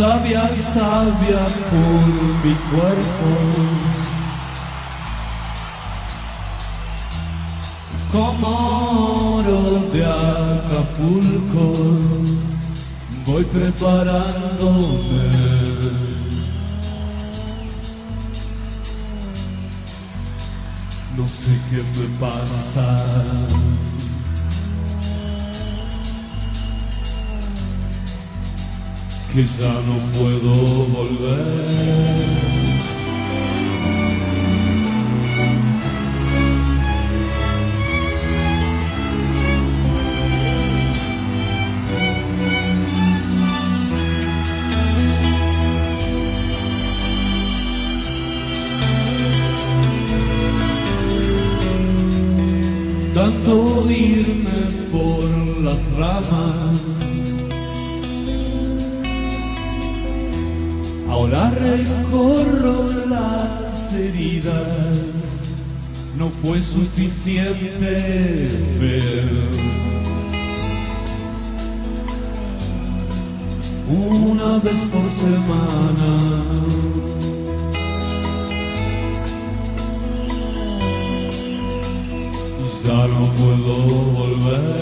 Sabia, sabia por mi cuerpo, como oro de Acapulco, voy preparándome. No sé qué me pasa, que ya no puedo volver. Tanto irme por las ramas, ahora recorro las heridas, no fue suficiente ver una vez por semana. Ya no puedo volver.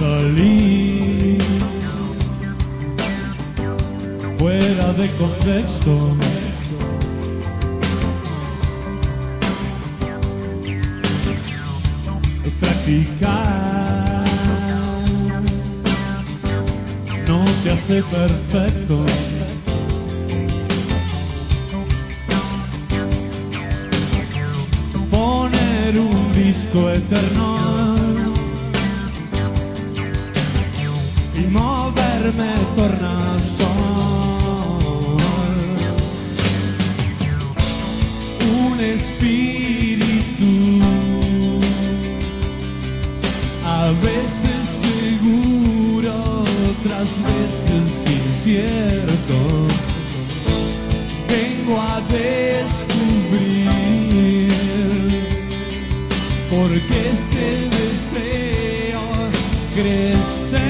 salir fuera de contexto. Practicar no te hace perfecto. Poner un disco eterno y moverme tornasol. Un espíritu a veces seguro, otras veces incierto. Vengo a descubrir porque este deseo crece.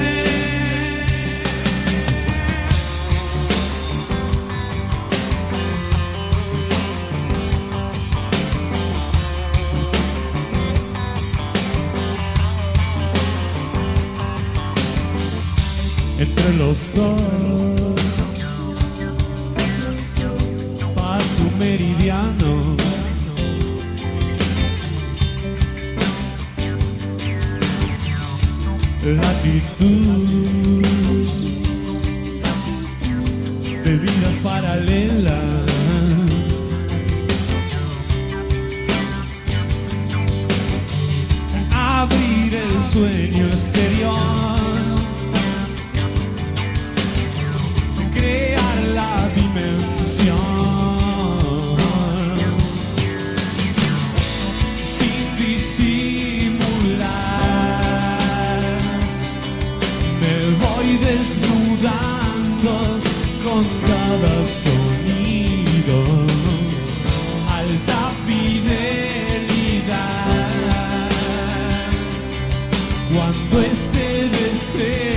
Entre los dos paso meridiano, latitud de vidas paralelas. Abrir el sueño exterior, con cada sonido, alta fidelidad, cuando este deseo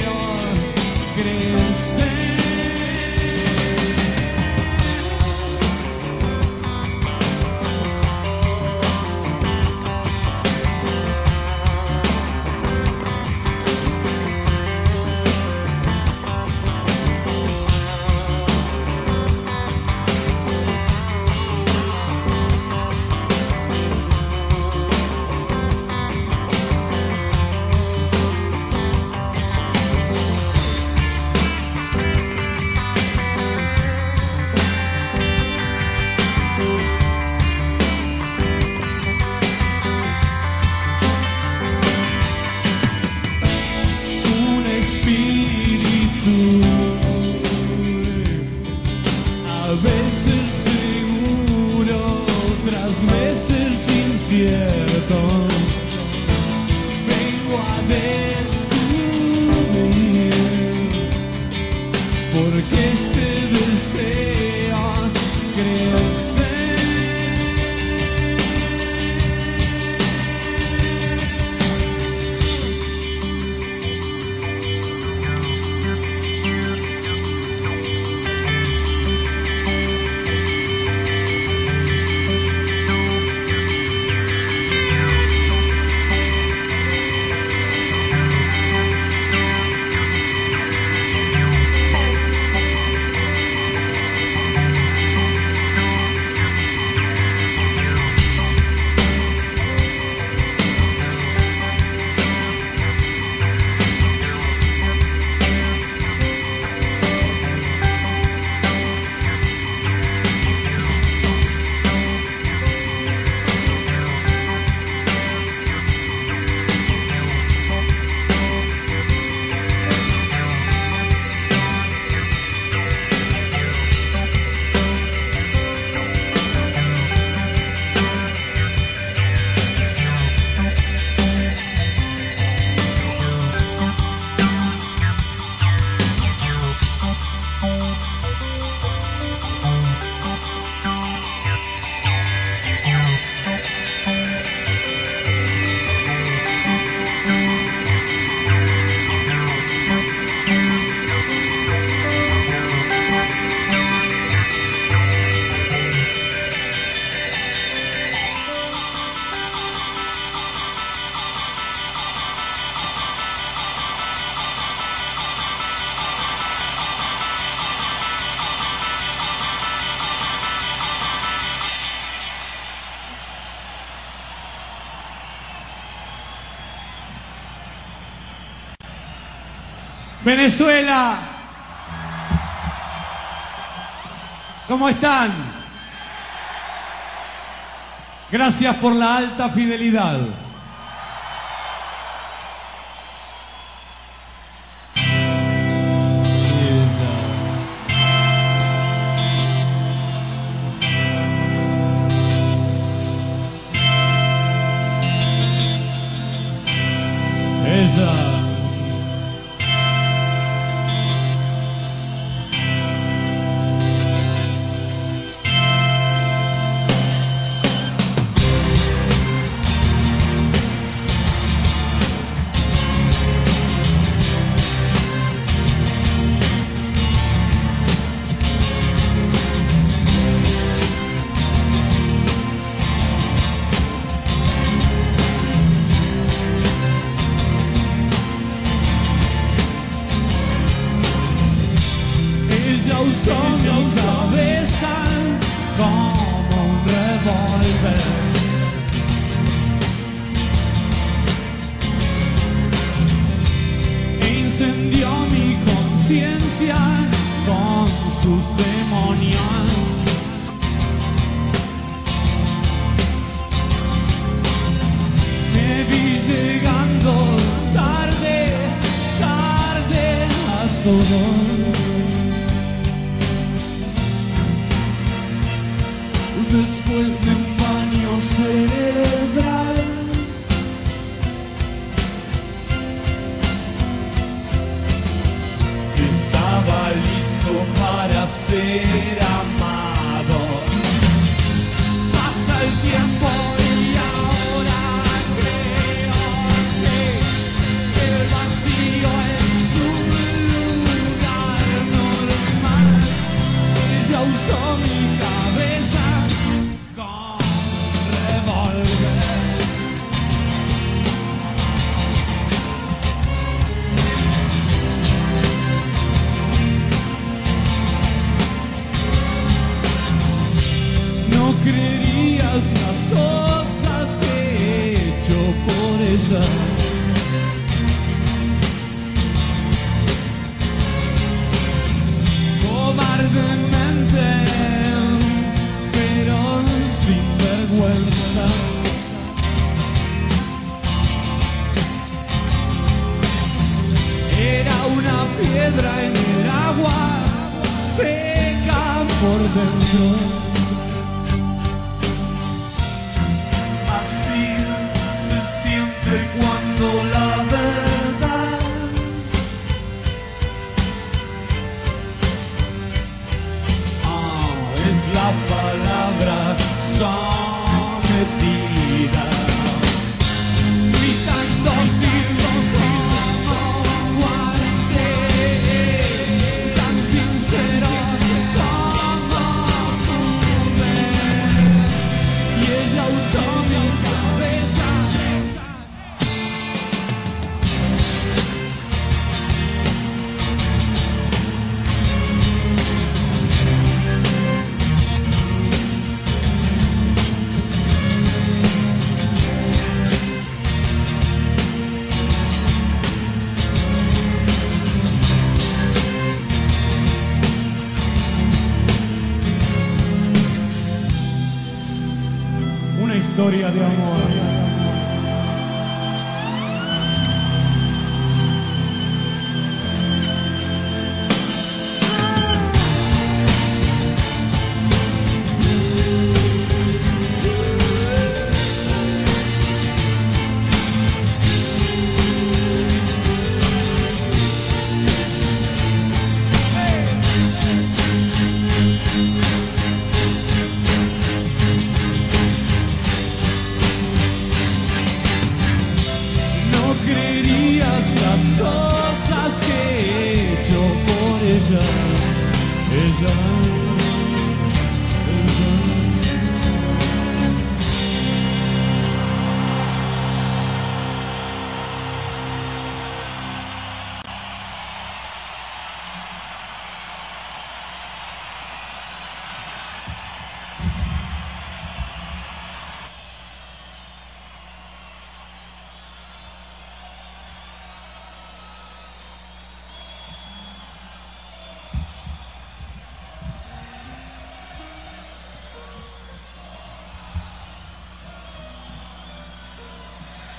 Venezuela, ¿cómo están? Gracias por la alta fidelidad.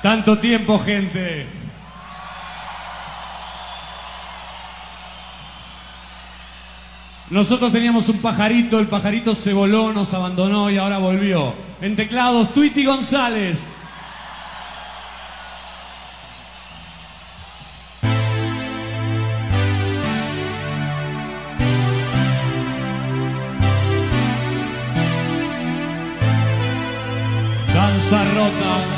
Tanto tiempo, gente. Nosotros teníamos un pajarito, el pajarito se voló, nos abandonó y ahora volvió. En teclados, Twitty González. Danza rota.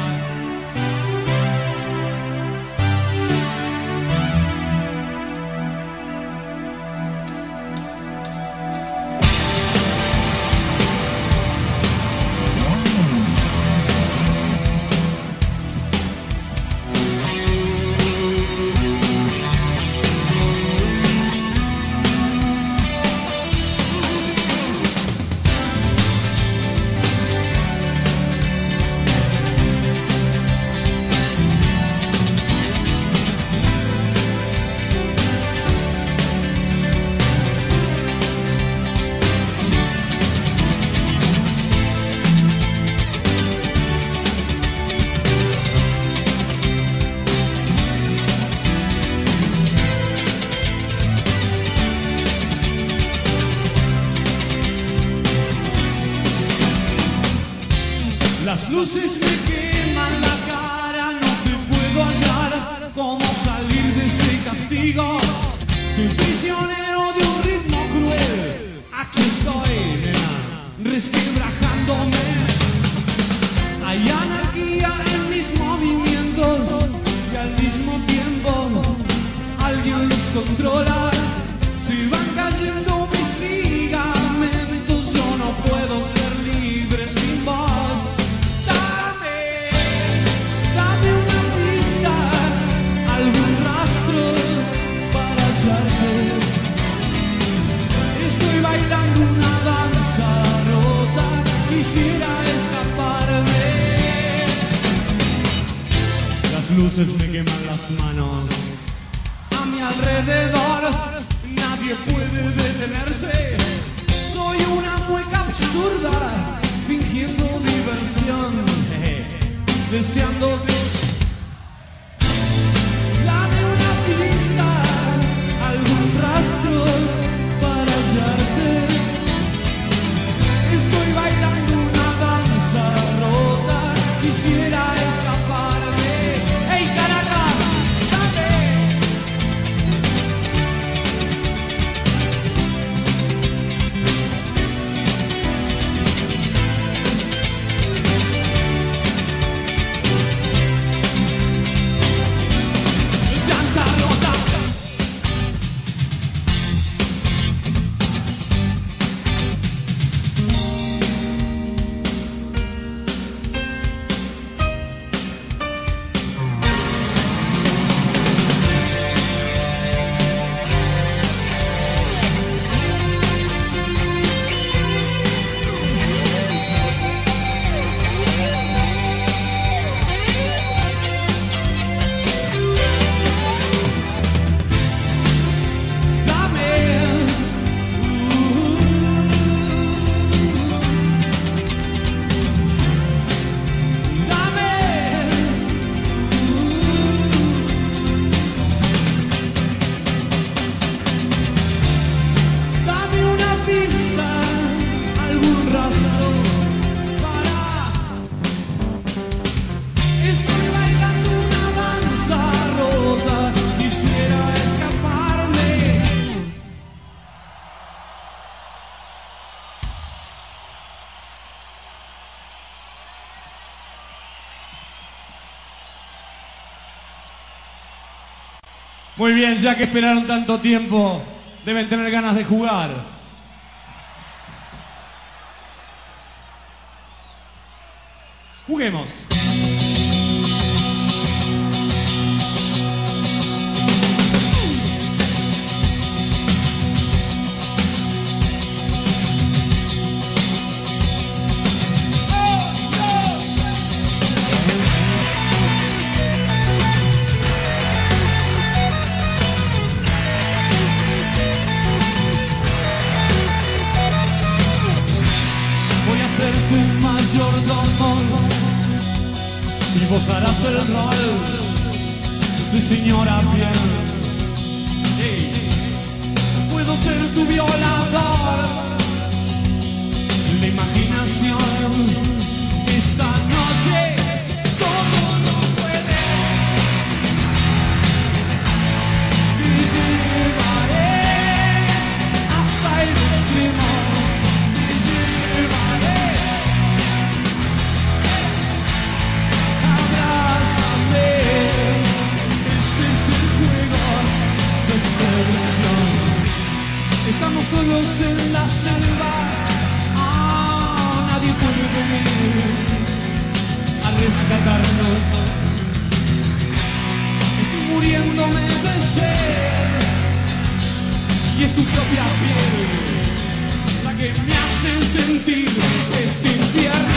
Luces me queman la cara, no te puedo hallar. ¿Cómo salir de este castigo? Soy prisionero de un ritmo cruel. Aquí estoy, nena, resquebrajándome. Hay anarquía en mis movimientos y al mismo tiempo alguien los controla. Si van cayendo mis ligamentos, yo no puedo ser libre sin vos. Estoy bailando una danza rota, quisiera escaparme. Las luces me queman las manos, a mi alrededor nadie puede detenerse. Soy una mueca absurda, fingiendo diversión, deseando dame una pista, algún rastro para hallarte. Estoy bailando una danza rota, quisiera escaparme. ¡Hey, Caracas! ¡Dame! ¡Danza rota! Muy bien, ya que esperaron tanto tiempo, deben tener ganas de jugar. Juguemos. y vos harás el rol de señora fiel. Puedo ser tu violador, la imaginación esta noche. ¿Cómo no puede? Y si llevaré hasta el extremo. Estamos solos en la selva, nadie puede venir a rescatarnos. Estoy muriéndome de sed y es tu propia piel la que me hace sentir este infierno.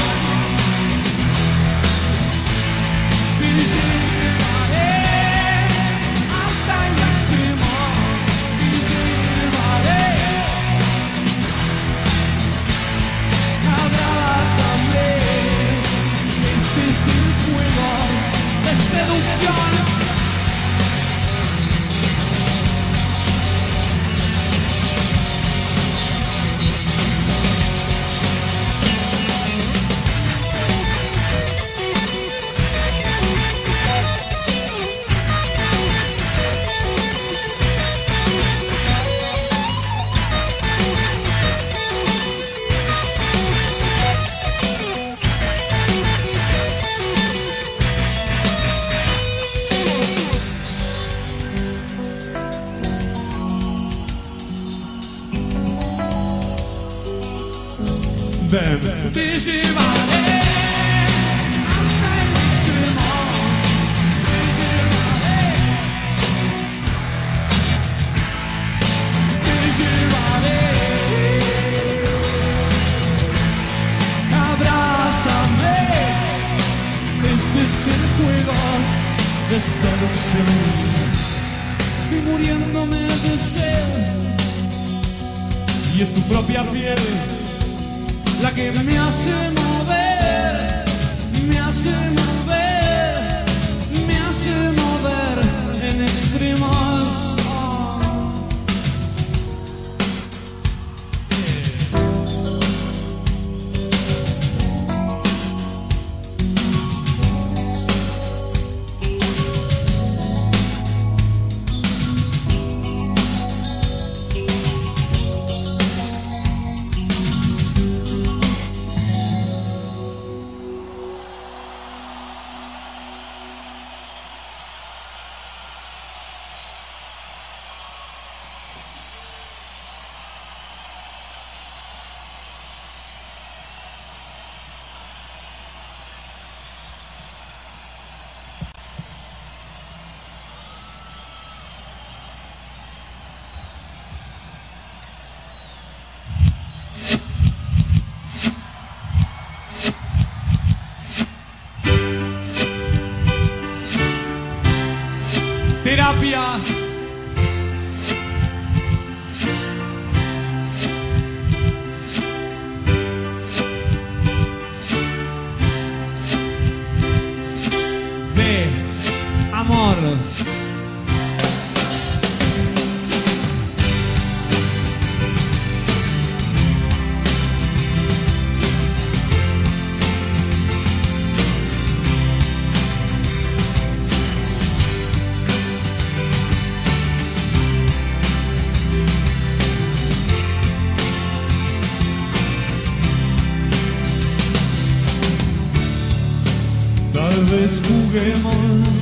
Juguemos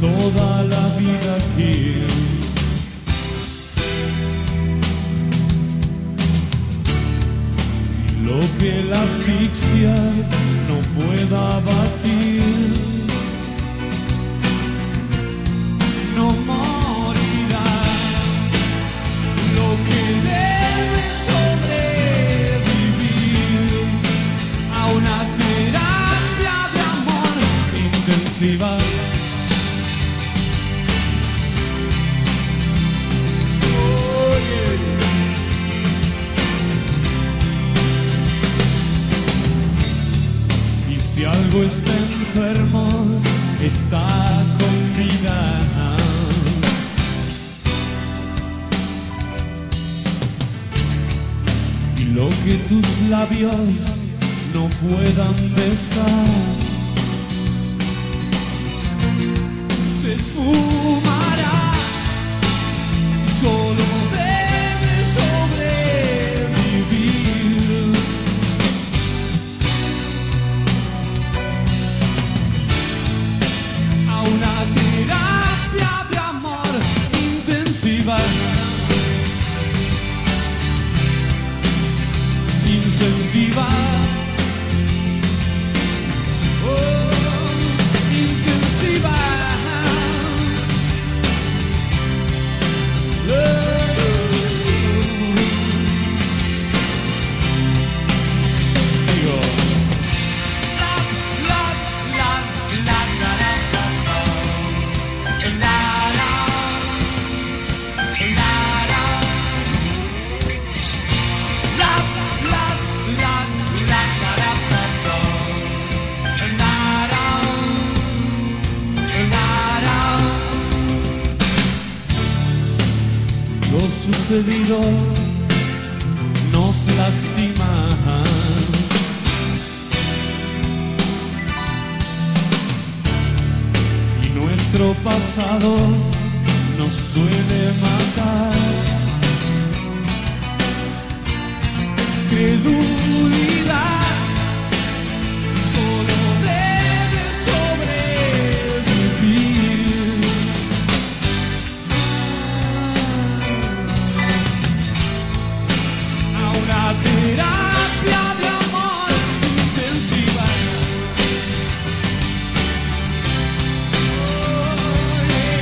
toda la vida aquí. Lo que la asfixia no pueda abatir, no morirá. Lo que debe sobrevivir a una terapia intensiva. Oh, yeah. Y si algo está en enfermo está con vida. Y lo que tus labios no puedan besar se esfumará. Solo debes sobrevivir. A una terapia de amor intensiva, incentiva, oh, intensiva. Sucedido nos lastima, y nuestro pasado nos suele matar. Credulidad, solo debes sobrevivir. Terapia de amor intensiva, oh, yeah.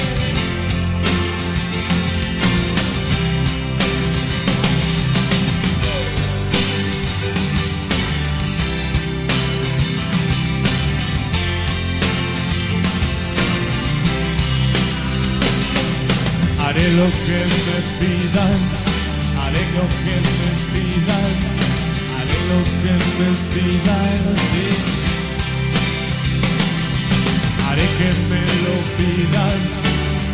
Haré lo que me pidas, haré lo que me pidas, haré lo que me pidas, sí. Haré que me lo pidas,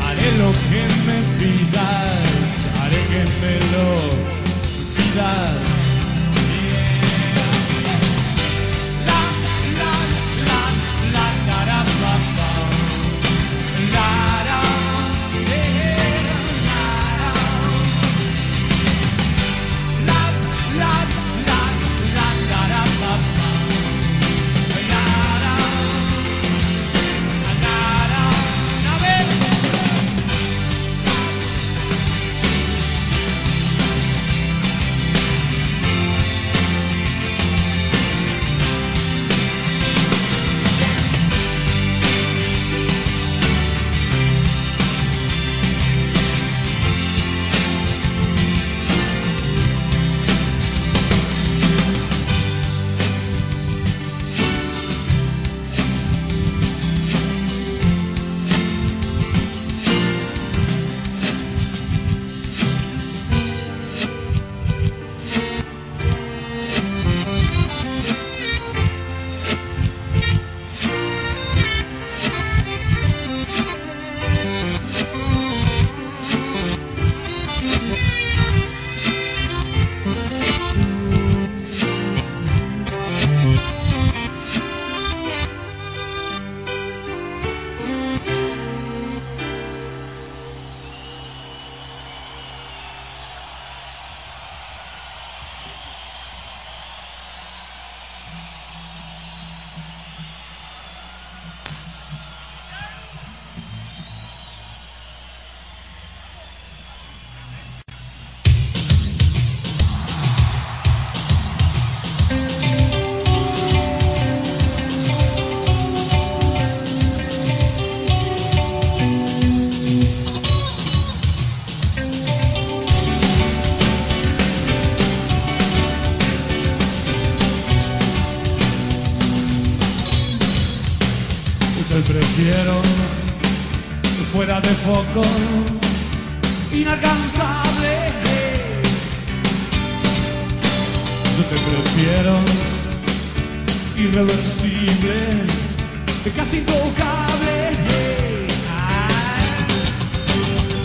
haré lo que me pidas, haré que me lo pidas. La, la, la, la, la, la, la, la, la, la. Prefiero fuera de foco, inalcanzable. Yo te prefiero irreversible, casi intocable.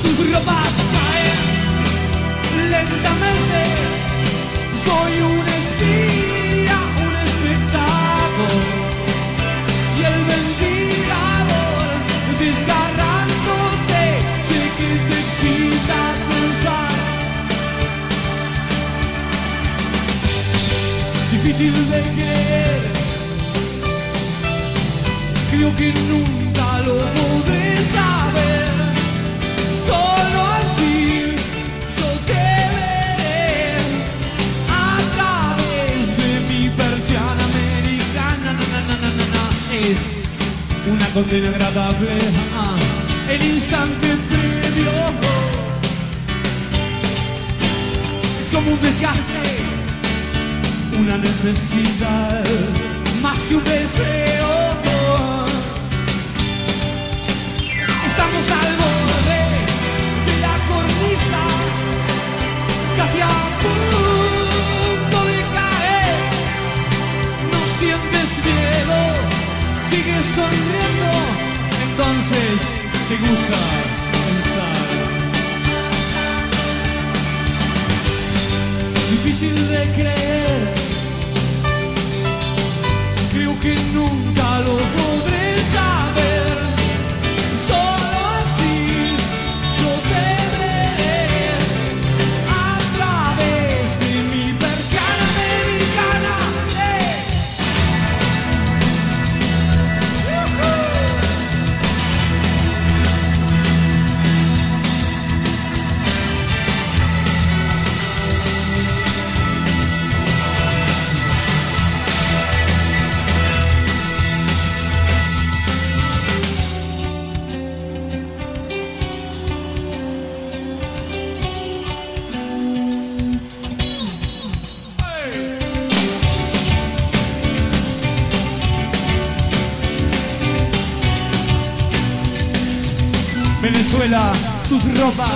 Tus ropas caen lentamente. Soy un espía, un espectáculo. Y el ventilador desgarrándote. Sé que te excita pensar. Difícil de creer. Creo que nunca lo podré saber. Solo así yo te veré a través de mi persiana americana. Es una condena agradable. El instante previo es como un desgaste, una necesidad más que un deseo. Estamos al borde de la cornisa, casi a punto de caer. No sientes miedo, sigues sonriendo. Entonces te gusta pensar. Difícil de creer. Creo que nunca lo podré saber. Solo así yo te veré a través de mi persiana americana. Venezuela, tus ropas.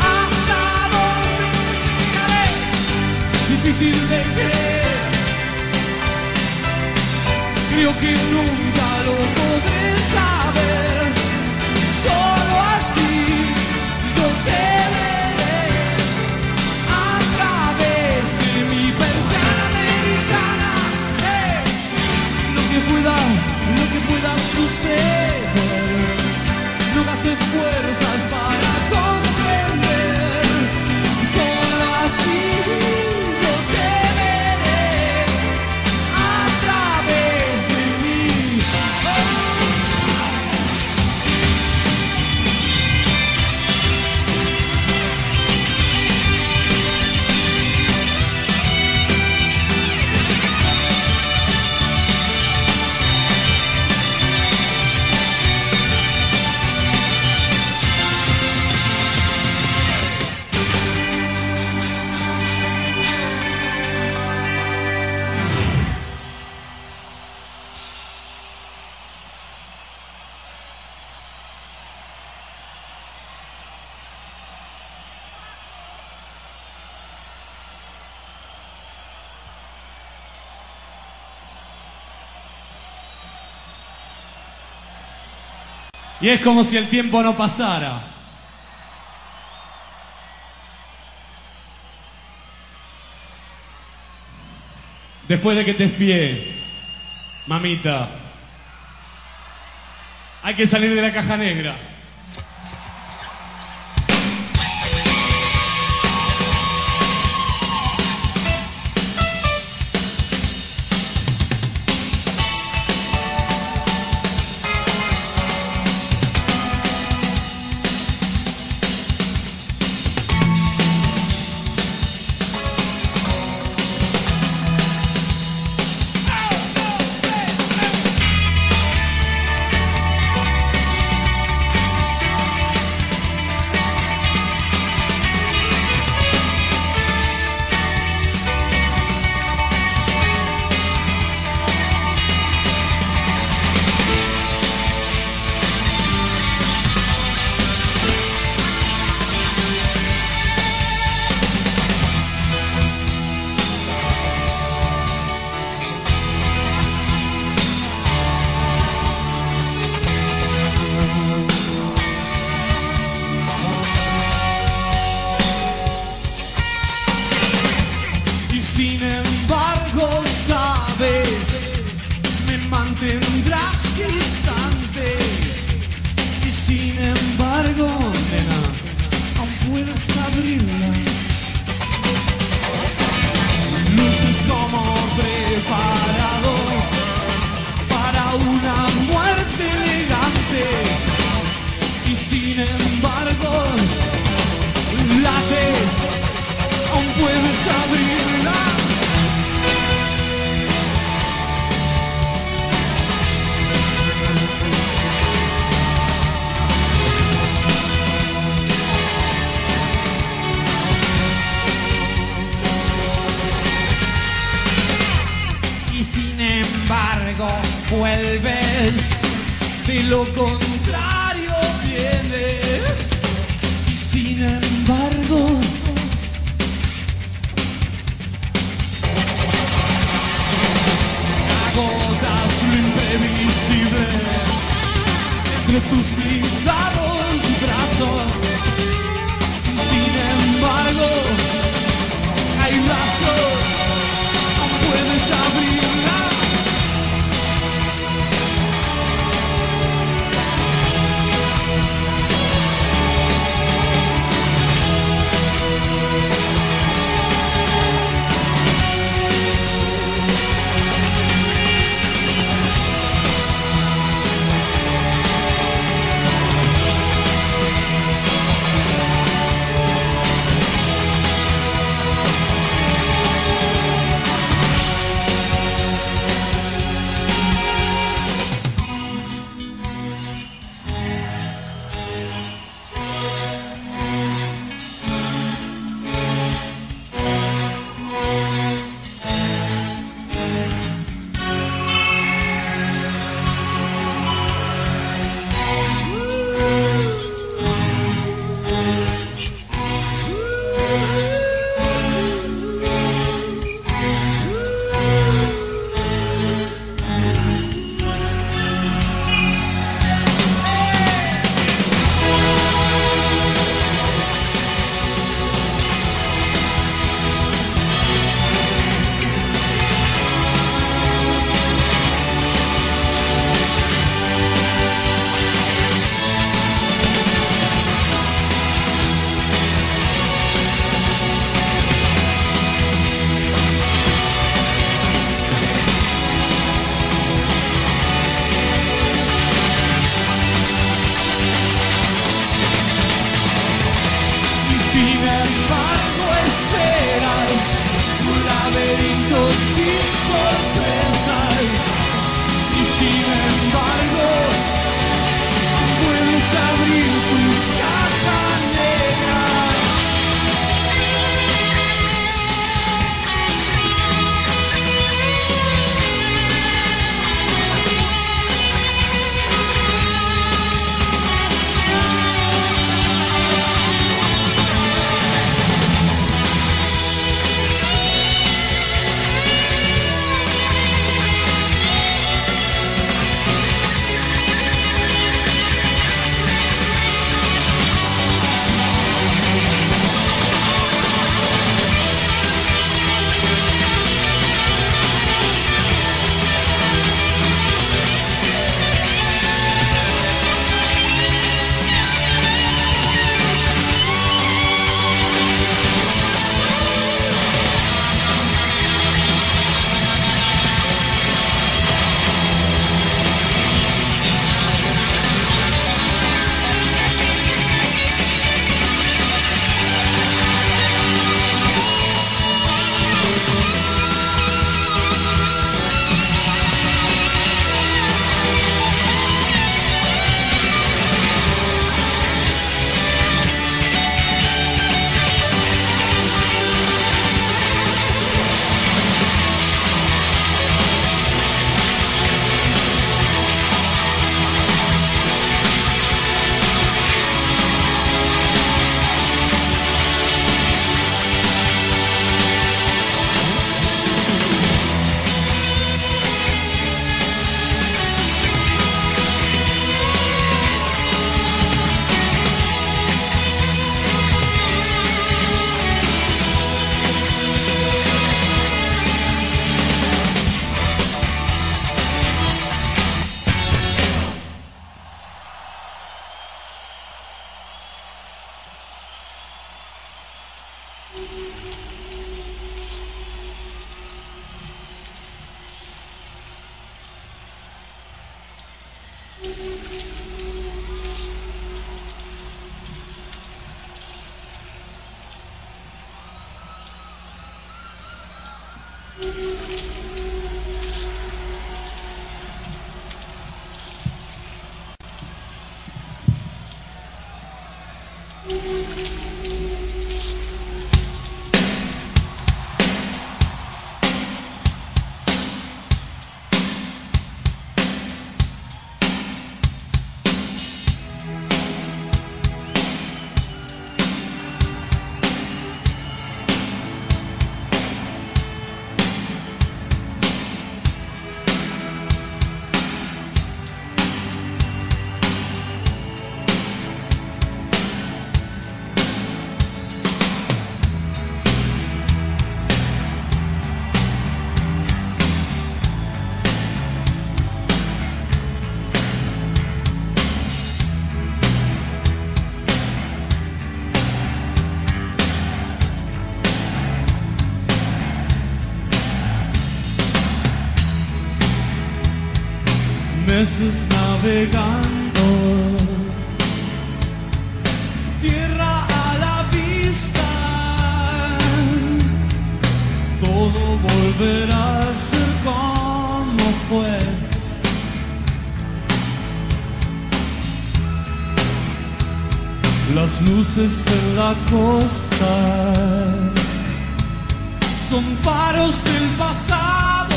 ¿Hasta dónde llegaré? Difícil de creer. Creo que nunca lo podré saber. Solo así yo te veré a través de mi persiana americana. Lo que pueda suceder, no gastes fuerzas para comprender. Solo así yo te veré a través de mí. Y es como si el tiempo no pasara. Después de que te espié, mamita, hay que salir de la caja negra. lo contrario vienes. Sin embargo, agotas lo imprevisible entre tus ligados brazos. Sin embargo, hay brazos, no puedes abrirla. meses navegando, tierra a la vista, todo volverá a ser como fue. Las luces en la costa son faros del pasado,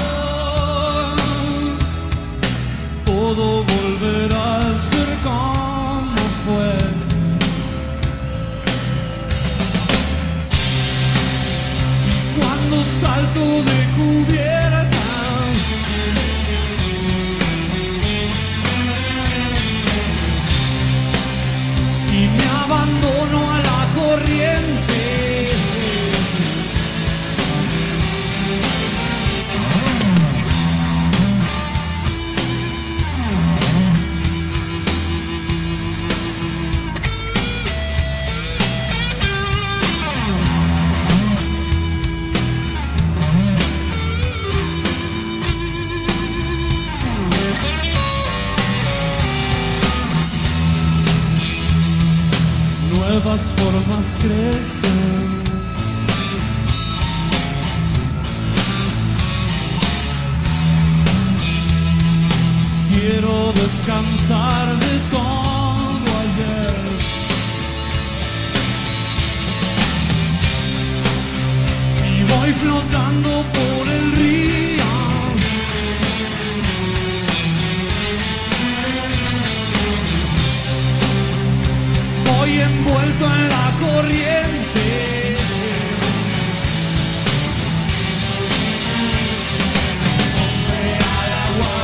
todo volverá a ser como fue. Y cuando salto de cubierta, y me abandono a la corriente, nuevas formas crecen, quiero descansar de todo ayer. Y voy flotando por el río, voy envuelto en la corriente. Hombre al agua,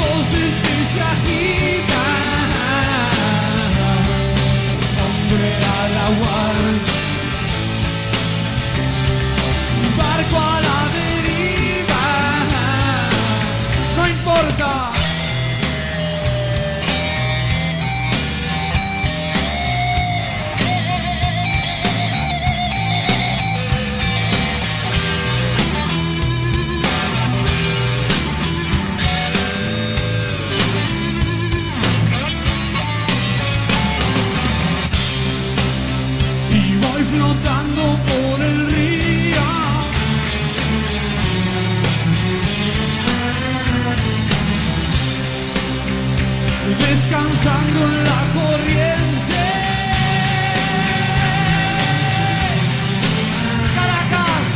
voces que se agitan. Hombre al agua, barco a la deriva, no importa. Flotando por el río, descansando en la corriente. Caracas.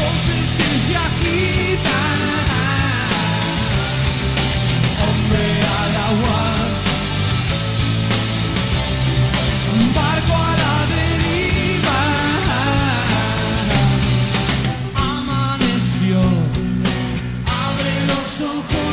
Voces que se agitan. Hombre al agua, barco a la deriva. Amaneció, abre los ojos.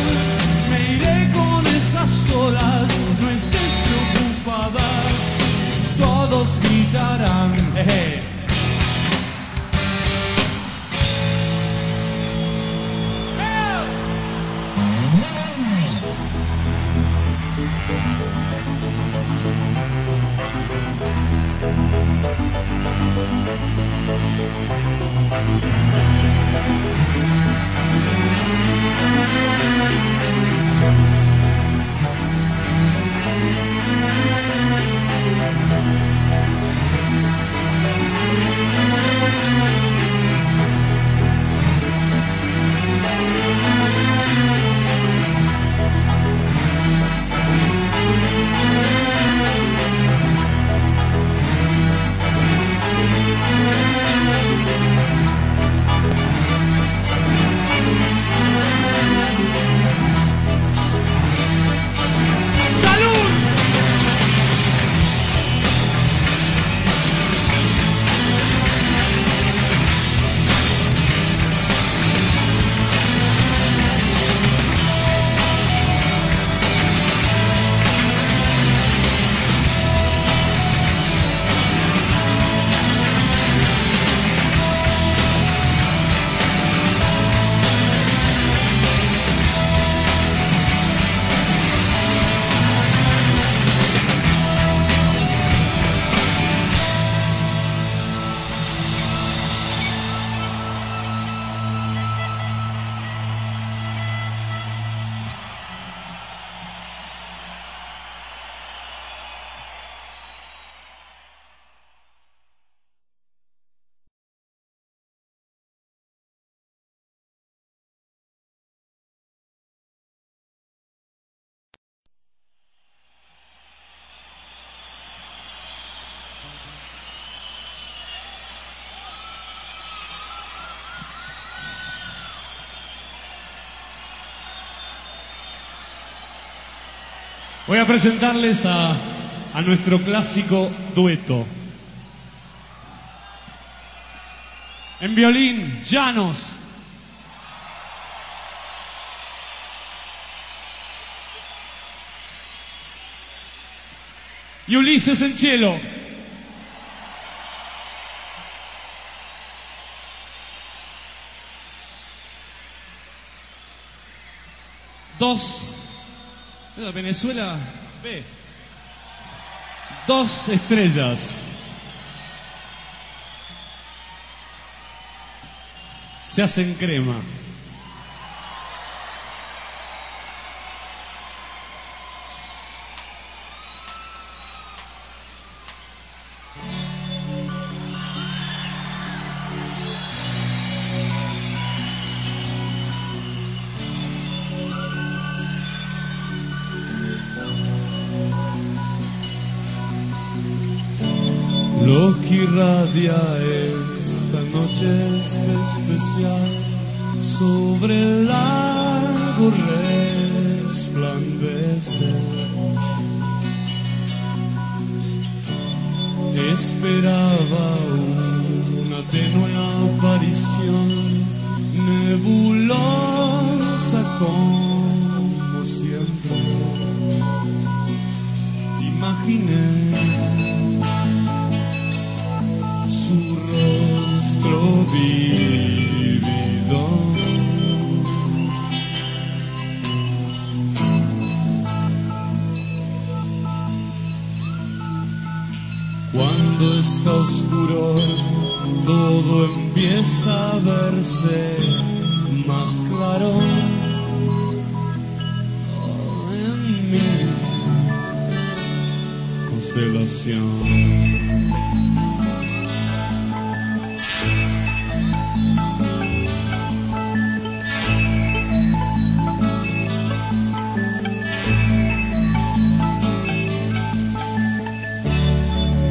Voy a presentarles a nuestro clásico dueto. En violín, Llanos. Y Ulises en cello. Dos. Venezuela B. Dos estrellas. Se hacen crema. Lo que irradia esta noche es especial, sobre el lago resplandece, esperaba una tenue aparición, nebulosa como siempre, imaginé. Su rostro vívido, cuando está oscuro todo empieza a verse más claro en mi constelación.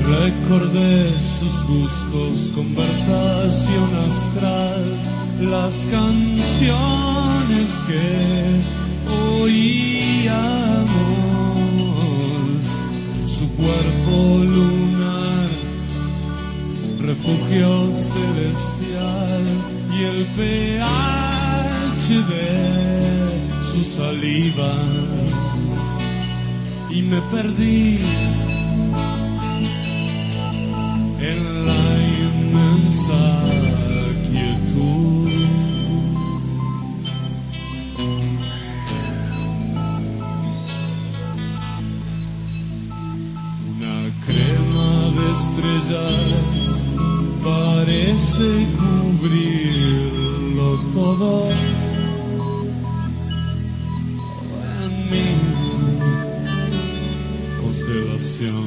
Recordé sus gustos, conversación astral, las canciones que oíamos, su cuerpo lunar, refugio celestial y el pH de su saliva, y me perdí en la inmensa quietud. Una crema de estrellas parece cubrirlo todo en mi constelación.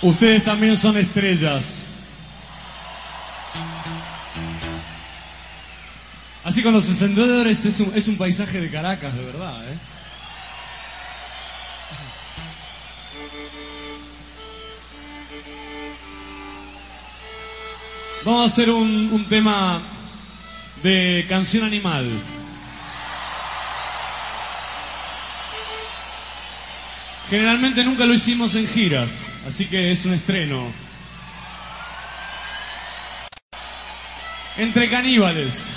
Ustedes también son estrellas. Así con los encendedores es un paisaje de Caracas, de verdad, ¿eh? Vamos a hacer un tema de canción animal. Generalmente nunca lo hicimos en giras, así que es un estreno. Entre caníbales.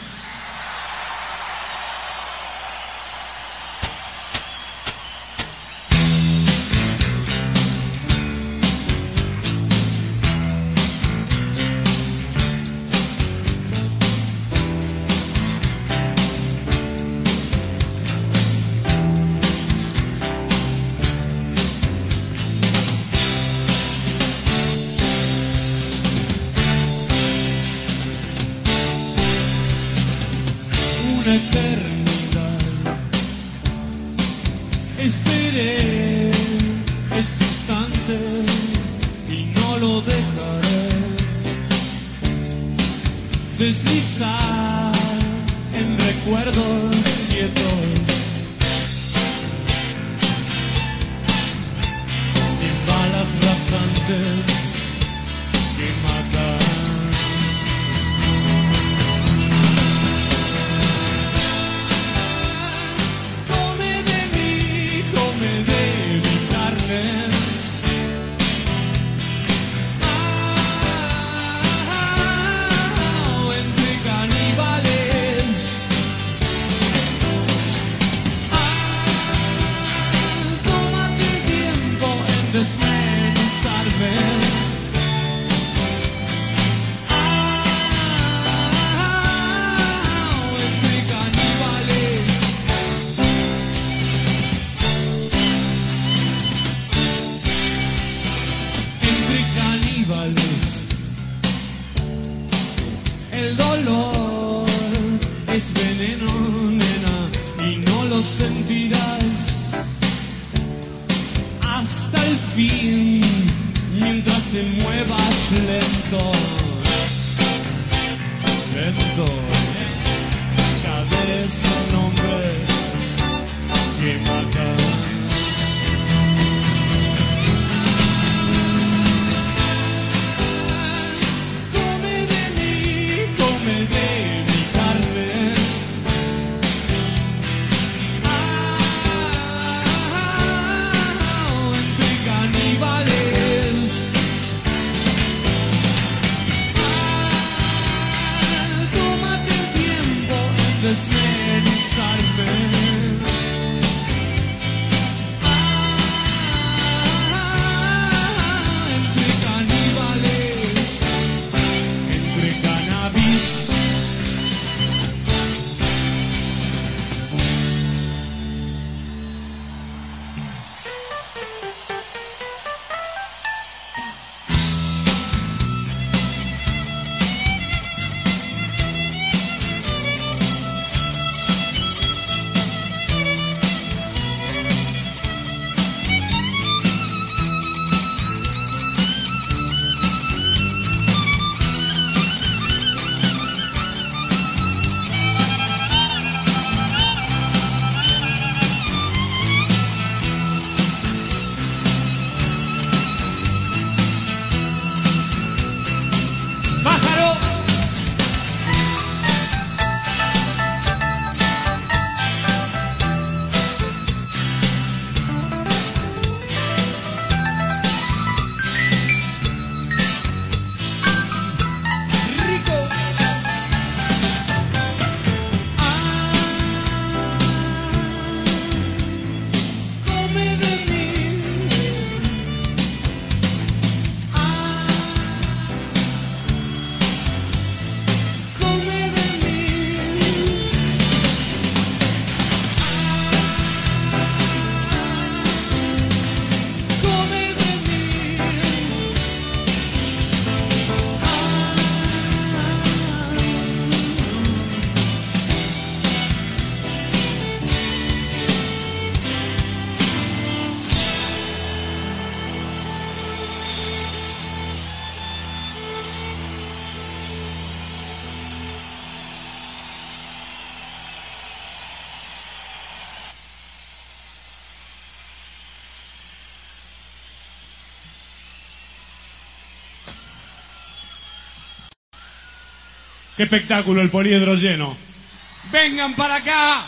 Qué espectáculo el poliedro lleno. Vengan para acá,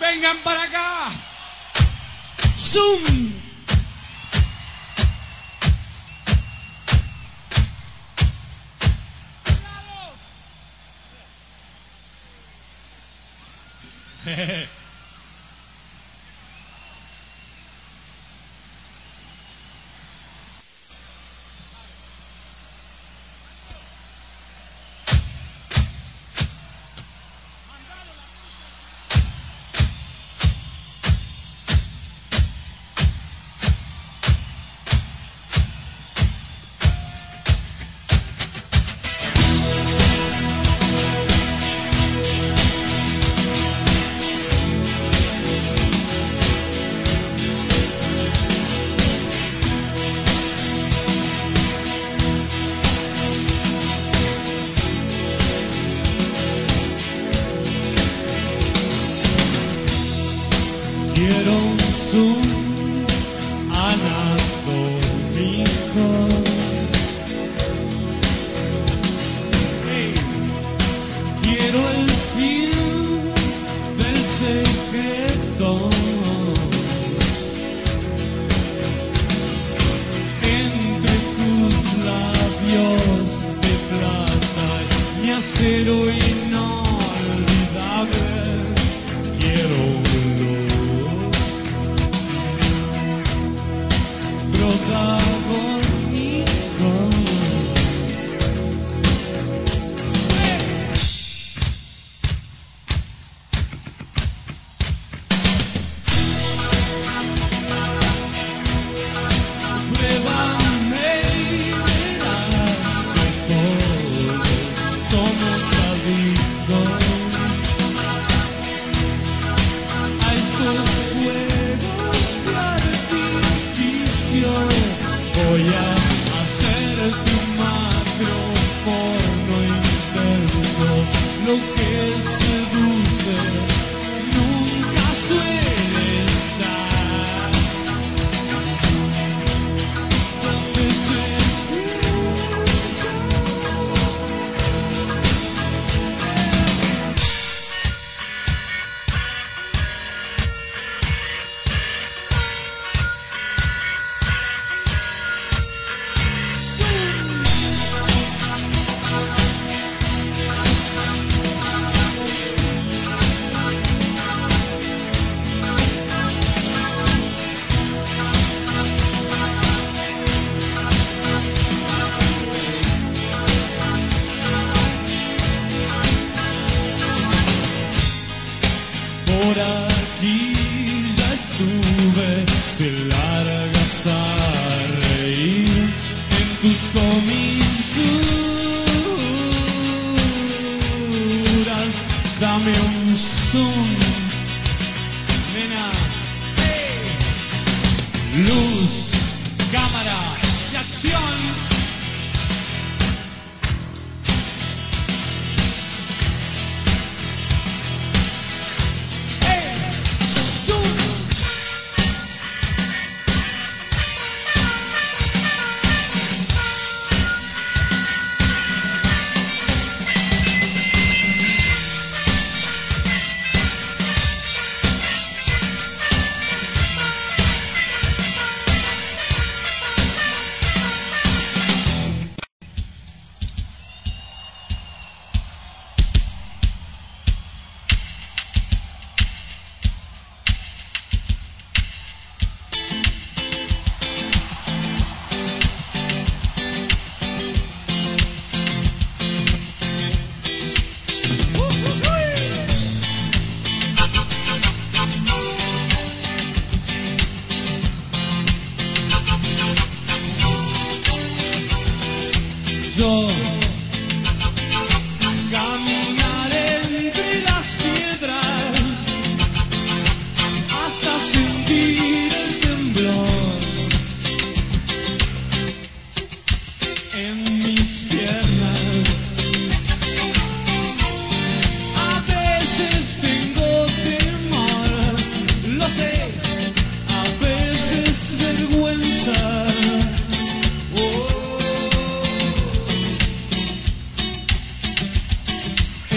vengan para acá. Zoom.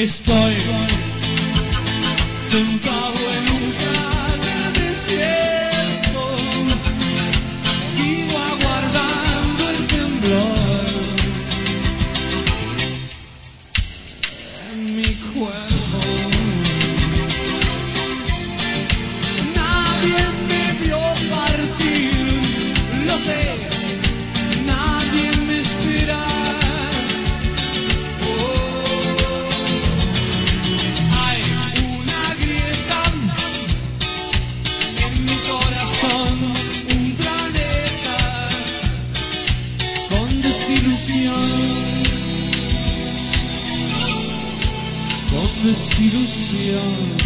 estoy sentado en un lugar del desierto, sigo aguardando el temblor. En mi cuerpo nadie me vio partir, lo sé, nadie me espera. Desilusión.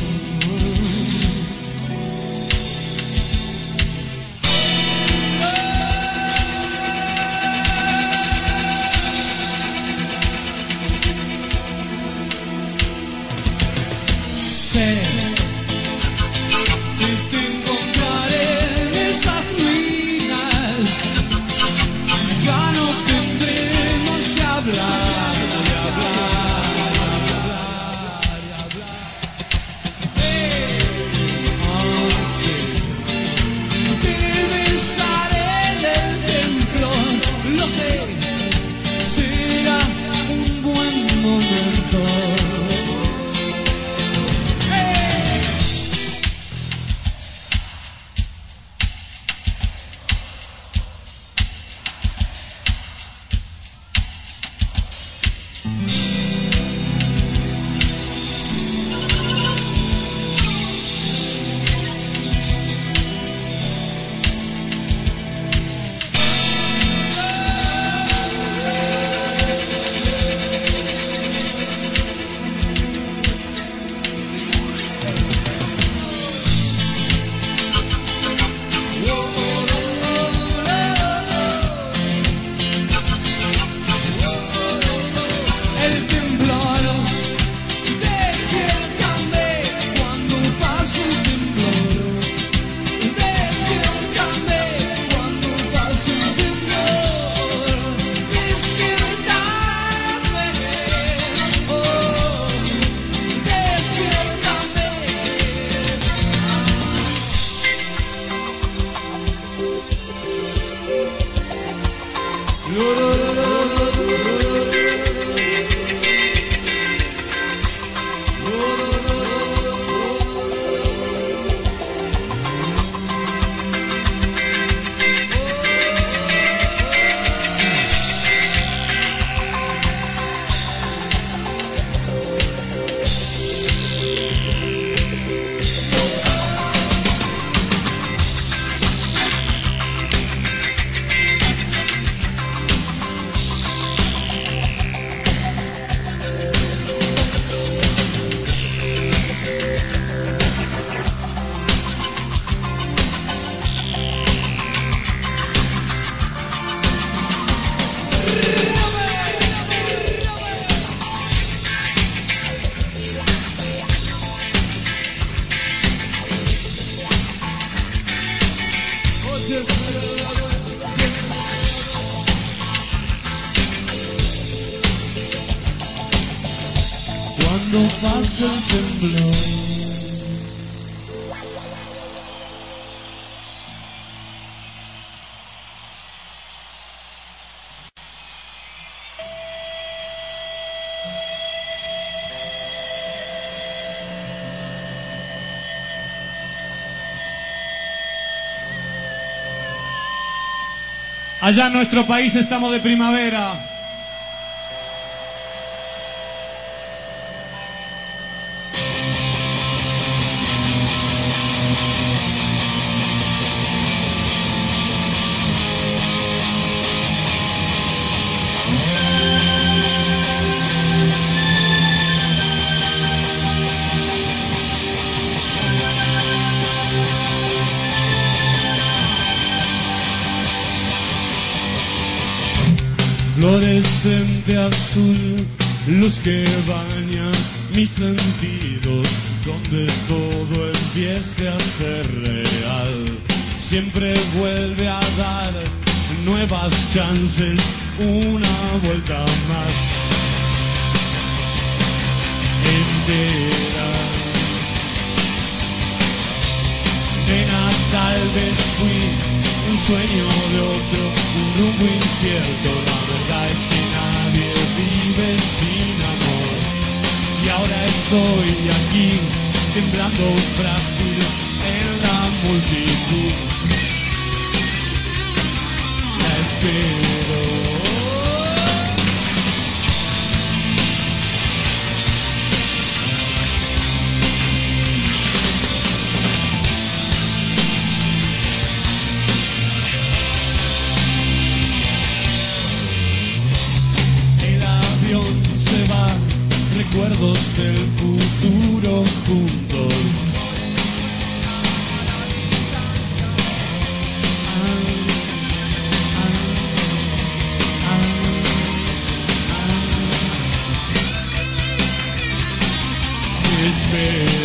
Allá en nuestro país estamos de primavera. De azul, luz que baña mis sentidos, donde todo empiece a ser real. Siempre vuelve a dar nuevas chances, una vuelta más. banderas. Nena, tal vez fui un sueño de otro, un rumbo incierto. La verdad es que nadie vive sin amor. Y ahora estoy aquí, temblando frágil en la multitud. La espero. Recuerdos del futuro juntos. Te espero.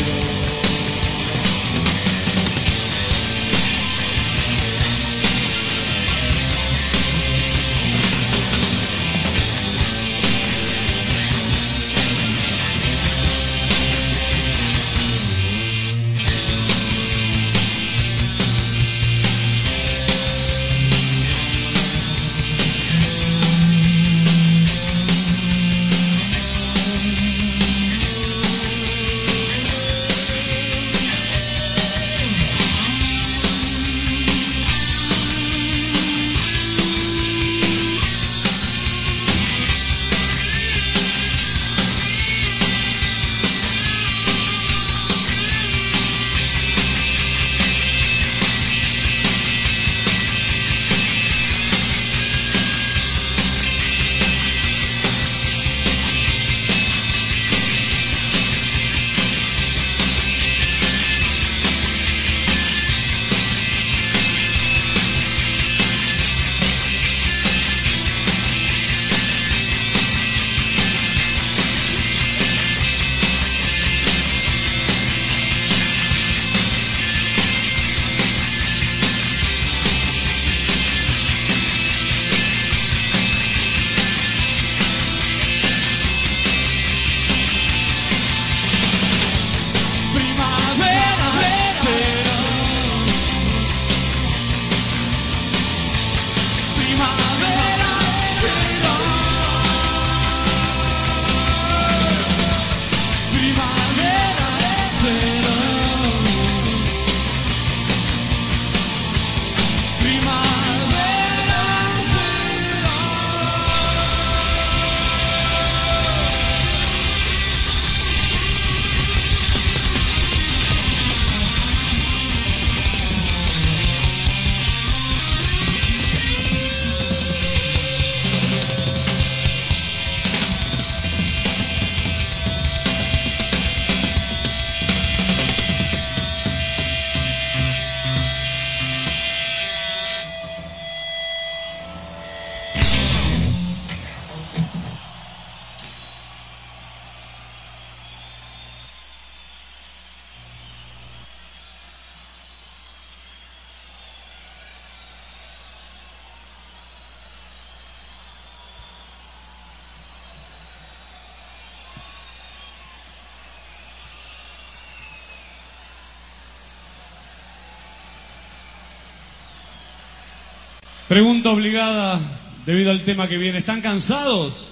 Pregunta obligada debido al tema que viene. ¿Están cansados?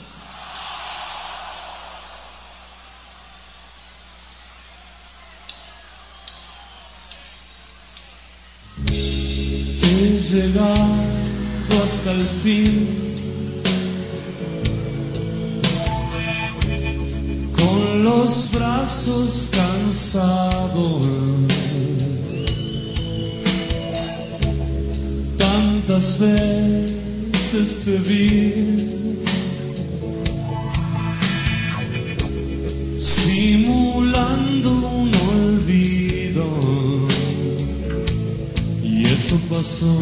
He llegado hasta el fin con los brazos cansados. Tantas veces te vi simulando un olvido, y eso pasó.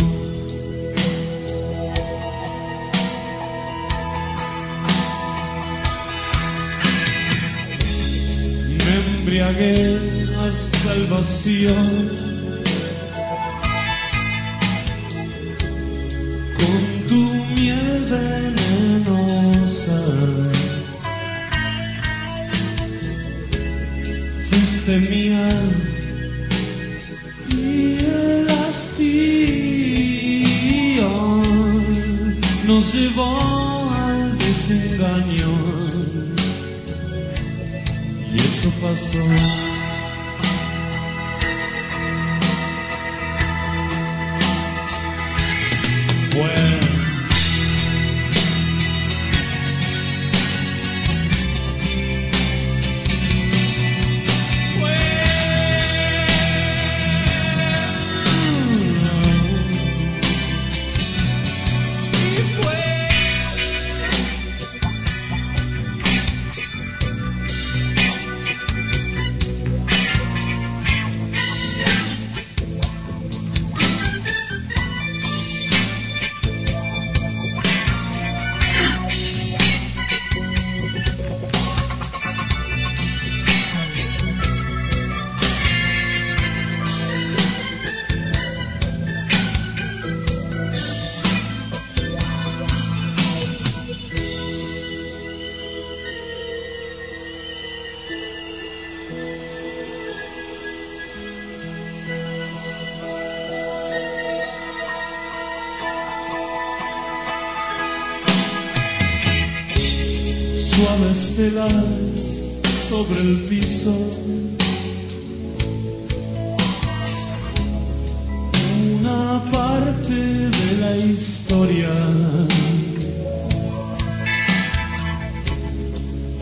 Me embriagué hasta el vacío con tu miel venenosa, fuiste mía y el hastío nos llevó al desengaño, y eso pasó. Suaves telas sobre el piso, una parte de la historia,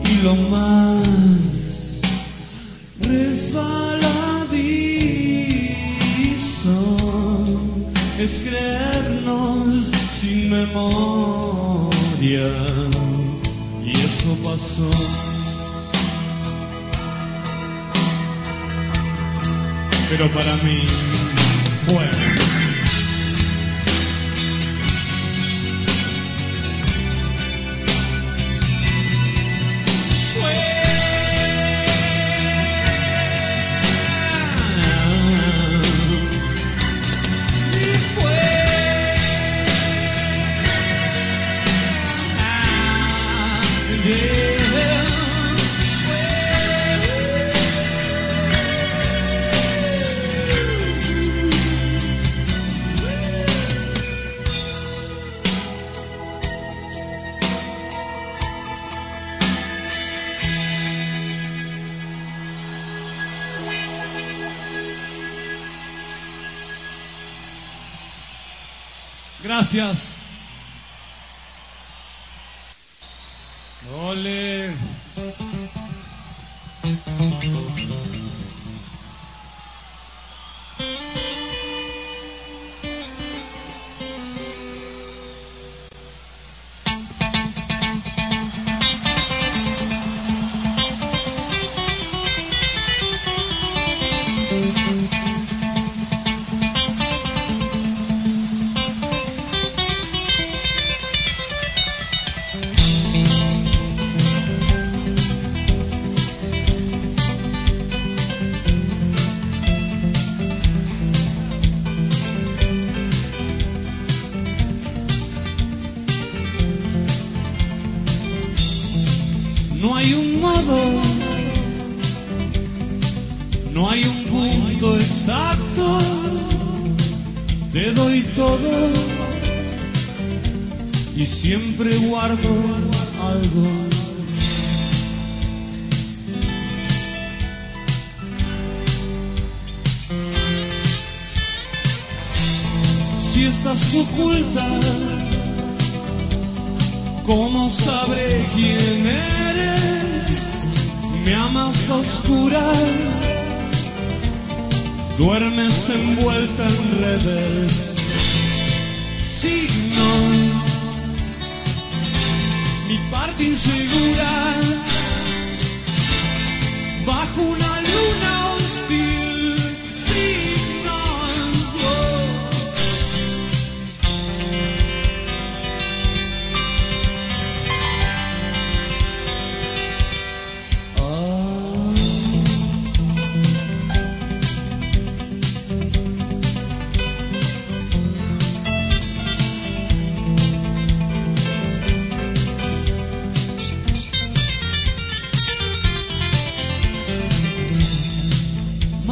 y lo más resbaladizo es creernos sin memoria. Eso pasó. Pero para mí fue. Gracias. Ole. Siempre guardo algo. Si estás oculta, ¿cómo sabré quién eres? Me amas a oscuras, duermes envuelta en redes. Signos, mi parte insegura, bajo una luna hostil, signos.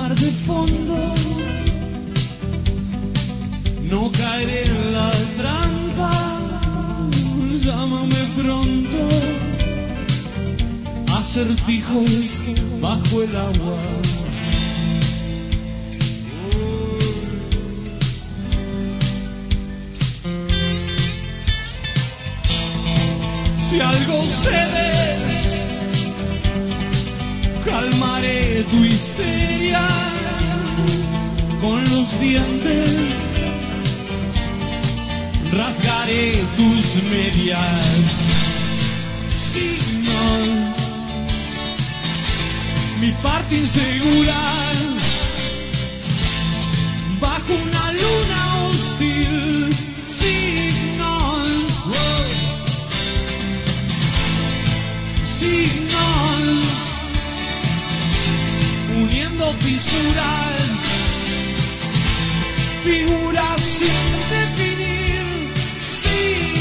mar de fondo, no caeré en la trampa, llámame pronto, acertijos bajo el agua. Si algo cedes, calmaré tu histeria con los dientes, rasgaré tus medias. Signos, mi parte insegura, bajo una luna hostil. Signos, signos, uniendo fisuras, figuras sin definir, signos.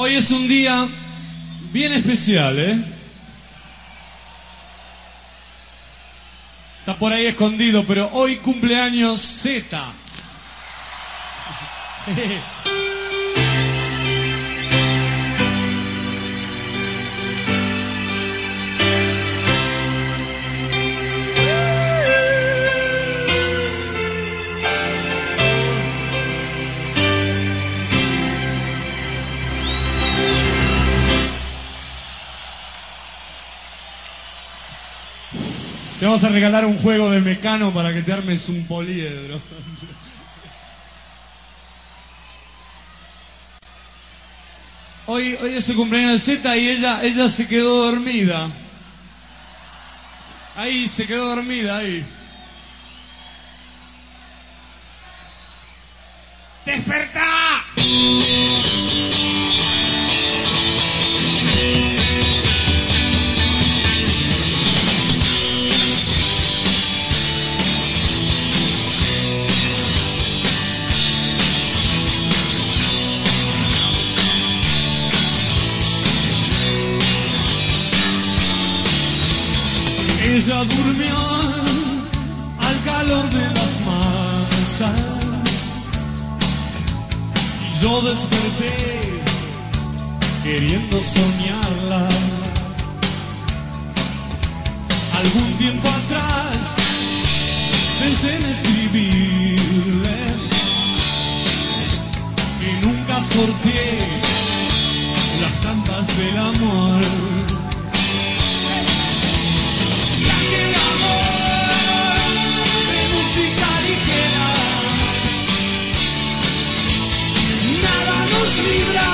Hoy es un día bien especial, ¿eh? Está por ahí escondido, pero hoy cumpleaños Zeta. Te vamos a regalar un juego de mecano para que te armes un poliedro. Hoy es su cumpleaños de Zeta y ella se quedó dormida. Ahí, se quedó dormida, ahí. ¡Despertá! Ella durmió al calor de las masas y yo desperté queriendo soñarla. Algún tiempo atrás pensé en escribirle y nunca sorteé las trampas del amor. La que amor de música ligera nada nos libra.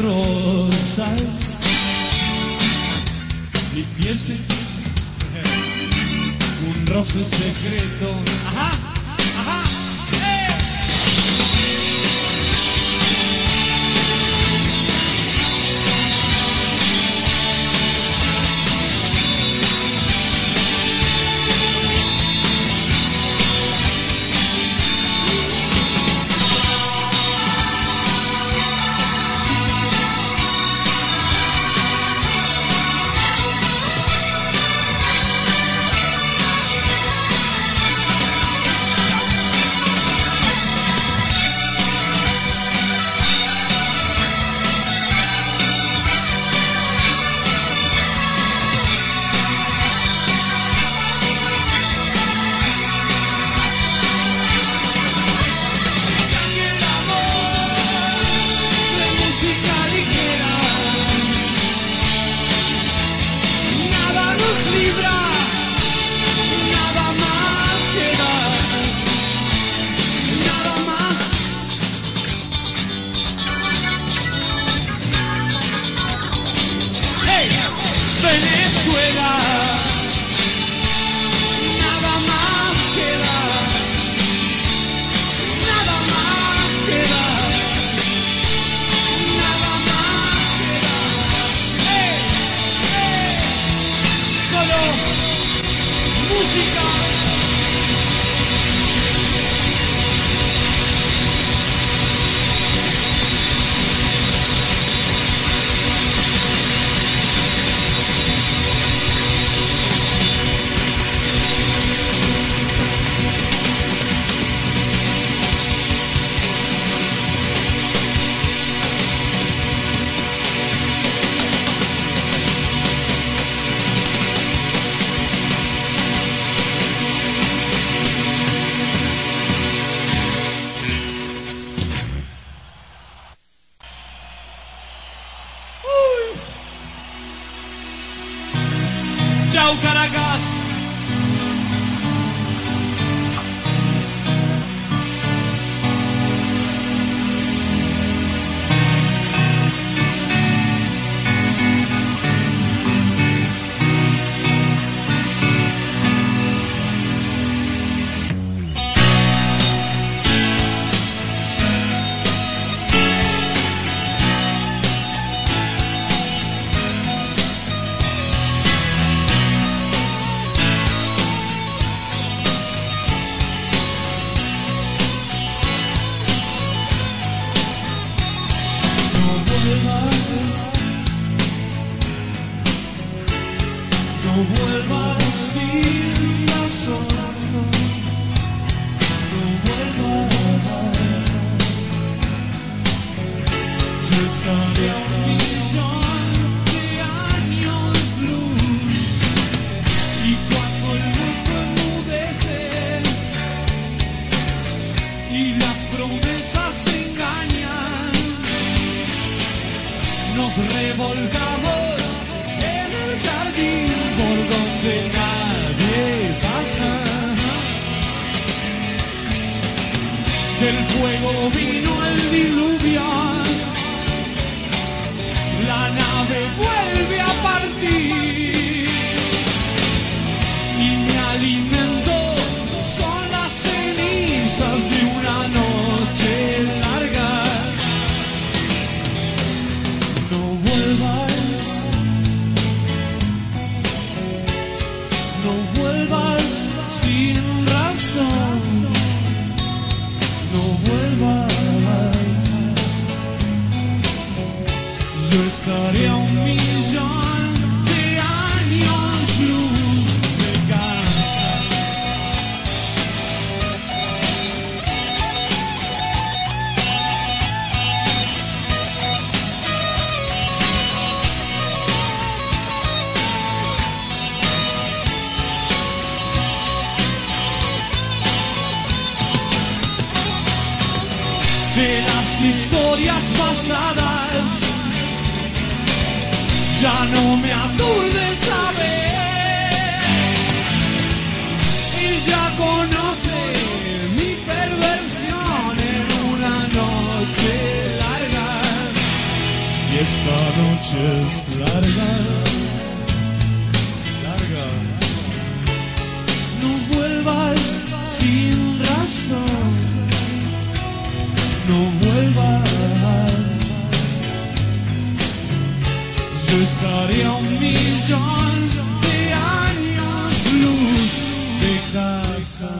Rosas y piense un roce secreto. Ajá, ajá, ¡eh! No vuelvas. sin razón, no vuelvas. Yo estaré a 1 millón de años luz de casa. De las historias pasadas ya no me aturde saber, y ya conoce mi perversión en una noche larga, y esta noche es larga, larga. No vuelvas sin razón, no vuelvas. Yo estaré a 1 millón de años luz de casa.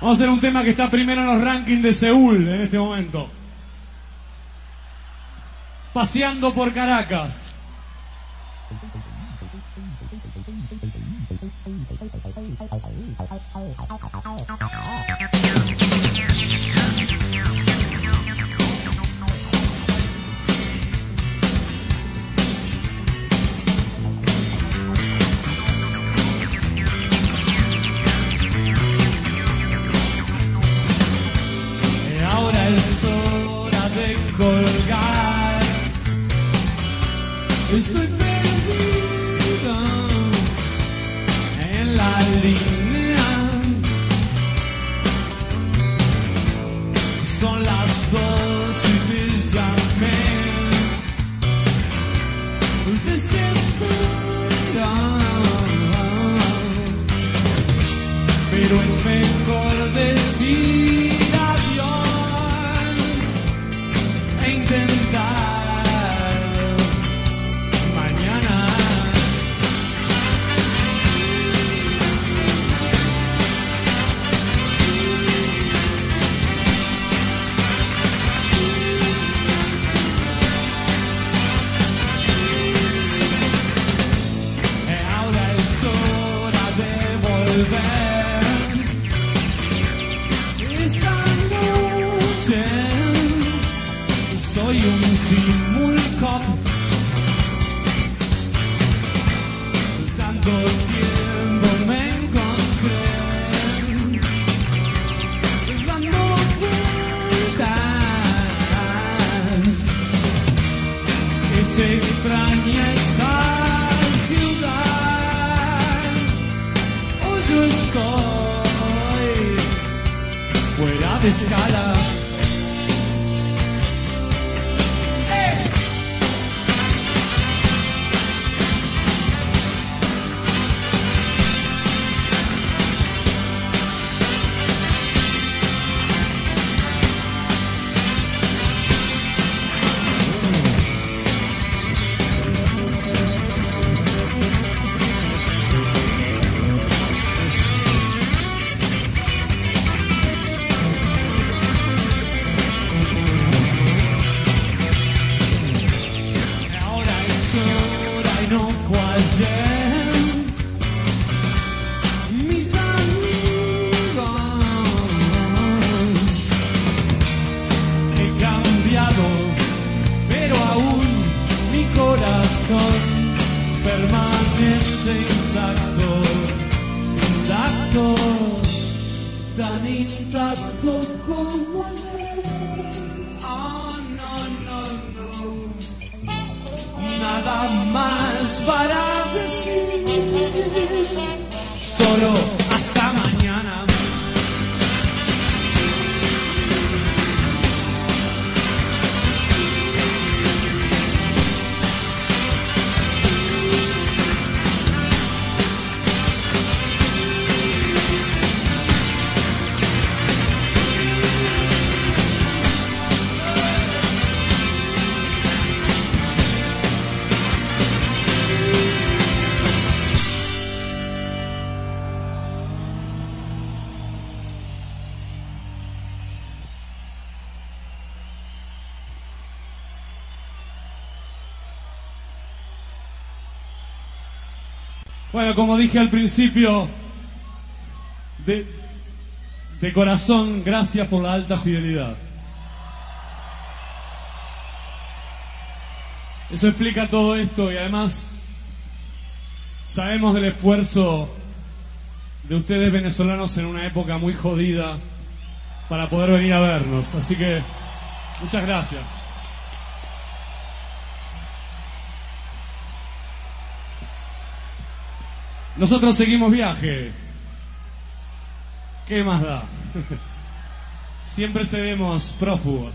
Vamos a hacer un tema que está primero en los rankings de Seúl en este momento. Paseando por Caracas. Es hora de colgar. Estoy perdido en la línea. Son las 2 y Bueno, como dije al principio, de corazón, gracias por la alta fidelidad. Eso explica todo esto y además sabemos del esfuerzo de ustedes venezolanos en una época muy jodida para poder venir a vernos. Así que muchas gracias. Nosotros seguimos viaje. ¿Qué más da? Siempre seremos prófugos.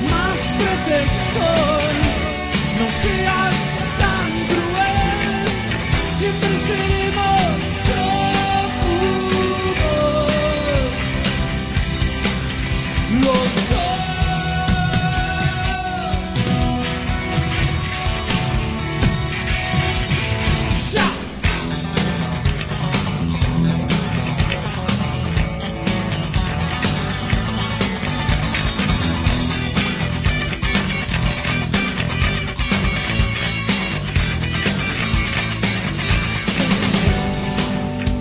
Más pretextos. corazón. No seas tan cruel, siempre seremos profundos los dos.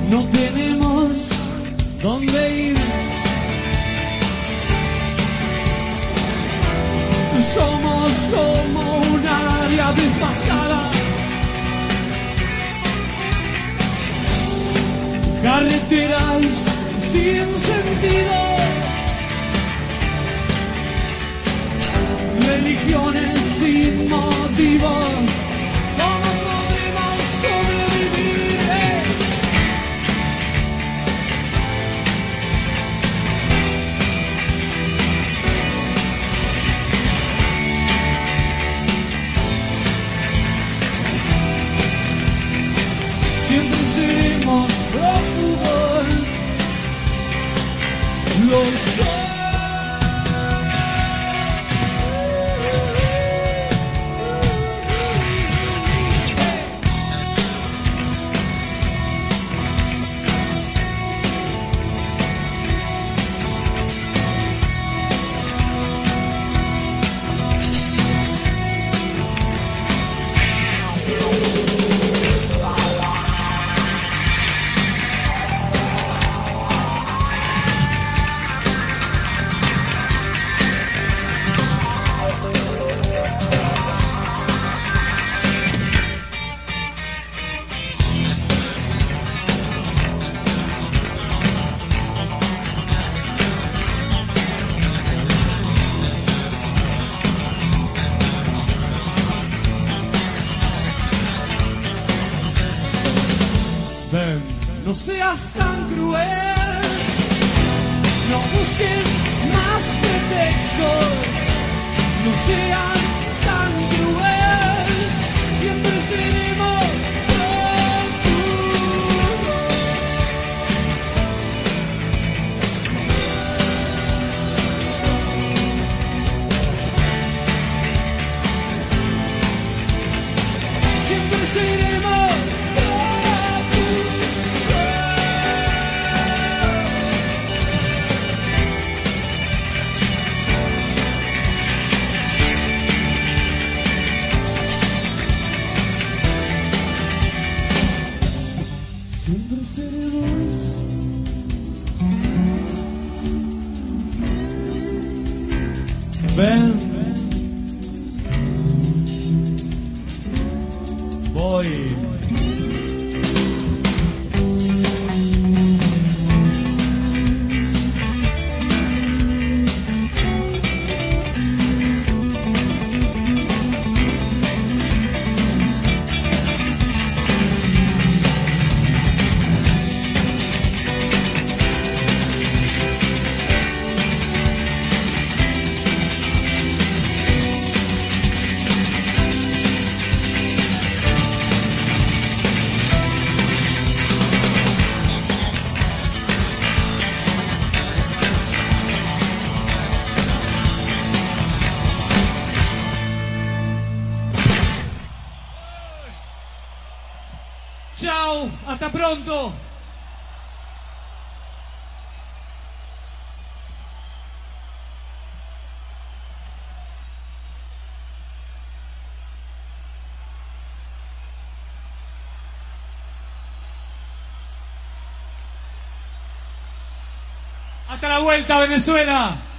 No tenemos dónde ir, somos como un área devastada, carreteras sin sentido, religiones sin motivo. Los dos. No seas tan cruel, no busques más pretextos, no seas tan cruel, siempre seremos profundos, siempre seremos. Ven, voy. Chao, hasta pronto. Hasta la vuelta, Venezuela.